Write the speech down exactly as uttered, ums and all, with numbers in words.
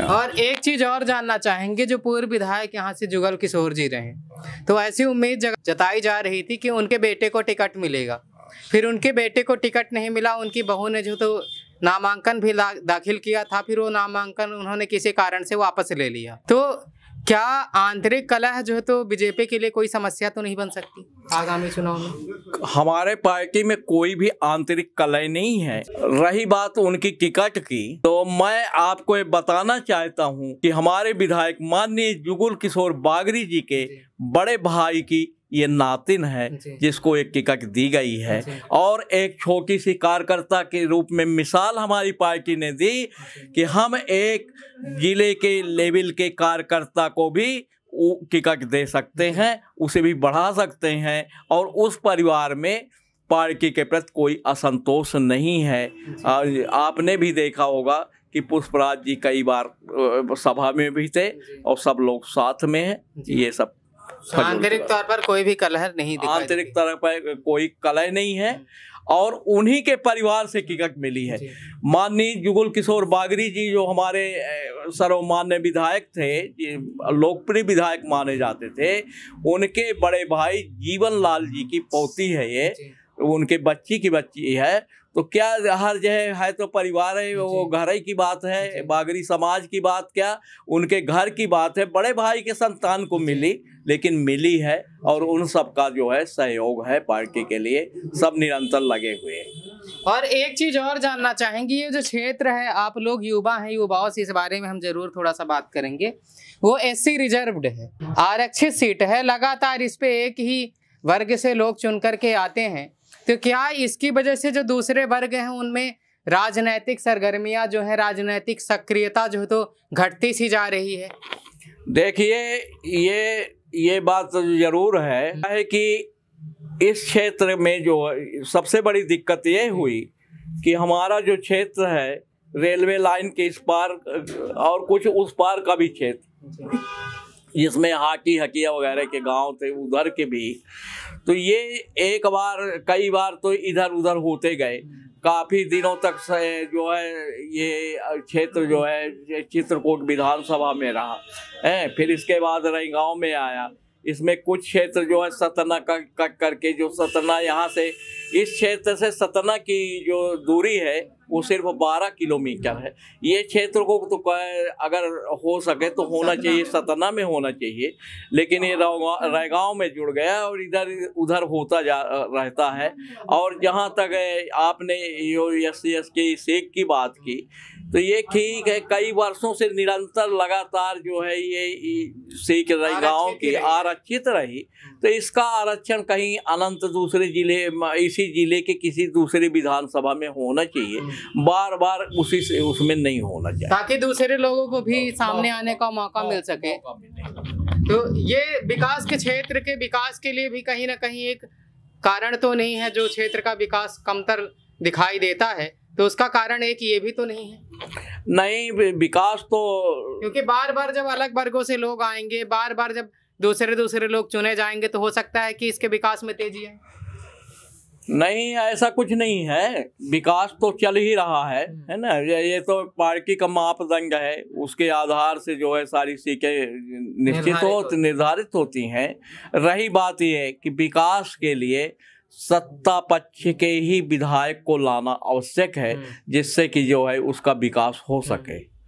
और एक चीज और जानना चाहेंगे, जो पूर्व विधायक यहाँ से जुगल किशोर जी रहे, तो ऐसी उम्मीद जताई जा रही थी कि उनके बेटे को टिकट मिलेगा, फिर उनके बेटे को टिकट नहीं मिला। उनकी बहू ने जो तो नामांकन भी दाखिल किया था, फिर वो नामांकन उन्होंने किसी कारण से वापस ले लिया। तो क्या आंतरिक कलह जो है तो बीजेपी के लिए कोई समस्या तो नहीं बन सकती आगामी चुनाव में? हमारे पार्टी में कोई भी आंतरिक कलह नहीं है। रही बात उनकी टिकट की, तो मैं आपको ये बताना चाहता हूं कि हमारे विधायक माननीय जुगल किशोर बागरी जी के बड़े भाई की ये नातिन है जिसको एक टिकट दी गई है, और एक छोटी सी कार्यकर्ता के रूप में मिसाल हमारी पार्टी ने दी कि हम एक जिले के लेवल के कार्यकर्ता को भी टिकट दे सकते हैं, उसे भी बढ़ा सकते हैं, और उस परिवार में पार्टी के प्रति कोई असंतोष नहीं है। आपने भी देखा होगा कि पुष्पराज जी कई बार सभा में भी थे और सब लोग साथ में हैं। ये सब आंतरिक तौर पर कोई भी कलह नहीं, आंतरिक तौर पर कोई कलह नहीं है, और उन्हीं के परिवार से टिकट मिली है। माननीय जुगल किशोर बागरी जी जो हमारे सर्वमान्य विधायक थे, लोकप्रिय विधायक माने जाते थे, उनके बड़े भाई जीवन लाल जी की पोती है, ये उनके बच्ची की बच्ची है। तो क्या हर जगह है तो परिवार है, वो घर की बात है, बागरी समाज की बात, क्या उनके घर की बात है, बड़े भाई के संतान को मिली, लेकिन मिली है, और उन सब का जो है सहयोग है पार्टी के लिए, सब निरंतर लगे हुए हैं। और एक चीज और जानना चाहेंगे, ये जो क्षेत्र है, आप लोग युवा हैं, युवाओं से इस बारे में हम जरूर थोड़ा सा बात करेंगे, वो एस सी रिजर्व्ड है, आरक्षित सीट है, लगातार इस पे एक ही वर्ग से लोग चुन करके आते हैं। तो क्या इसकी वजह से जो दूसरे वर्ग हैं उनमें राजनैतिक सरगर्मियां जो है, राजनैतिक सक्रियता जो है तो घटती सी जा रही है? देखिए, ये ये बात जरूर है, है कि इस क्षेत्र में जो सबसे बड़ी दिक्कत ये हुई कि हमारा जो क्षेत्र है, रेलवे लाइन के इस पार और कुछ उस पार का भी क्षेत्र, जिसमें हाकी हकिया वगैरह के गांव थे, उधर के भी, तो ये एक बार कई बार तो इधर उधर होते गए। काफ़ी दिनों तक से जो है ये क्षेत्र जो है चित्रकूट विधानसभा में रहा है, फिर इसके बाद रायगांव में आया। इसमें कुछ क्षेत्र जो है सतना का, का करके, जो सतना यहाँ से, इस क्षेत्र से सतना की जो दूरी है वो सिर्फ बारह किलोमीटर है। ये क्षेत्र को तो अगर हो सके तो होना चाहिए, सतना में होना चाहिए, लेकिन ये रायगांव में जुड़ गया और इधर उधर होता जा रहता है। और जहाँ तक आपने एस सी एस की सीख की बात की, तो ये ठीक है, कई वर्षों से निरंतर लगातार जो है ये सीख रायगांव की आरक्षित रही, तो इसका आरक्षण कहीं अनंत दूसरे जिले, इसी जिले के किसी दूसरे विधानसभा में होना चाहिए, बार बार उसी से उसमें नहीं होना चाहिए, ताकि दूसरे लोगों को भी सामने आने का मौका मिल सके। तो ये विकास के क्षेत्र के विकास के लिए भी कहीं ना कहीं एक कारण तो नहीं है, जो क्षेत्र का विकास कमतर दिखाई देता है, तो उसका कारण एक ये भी तो नहीं है? नहीं, विकास तो, क्योंकि बार बार जब अलग वर्गों से लोग आएंगे, बार बार जब दूसरे दूसरे लोग चुने जाएंगे, तो हो सकता है कि इसके विकास में तेजी है। नहीं, ऐसा कुछ नहीं है, विकास तो चल ही रहा है, है ना। ये तो पार्टी का मापदंड है, उसके आधार से जो है सारी सीटें निश्चित हो निर्धारित होती हैं। रही बात यह कि विकास के लिए सत्ता पक्ष के ही विधायक को लाना आवश्यक है, जिससे कि जो है उसका विकास हो सके।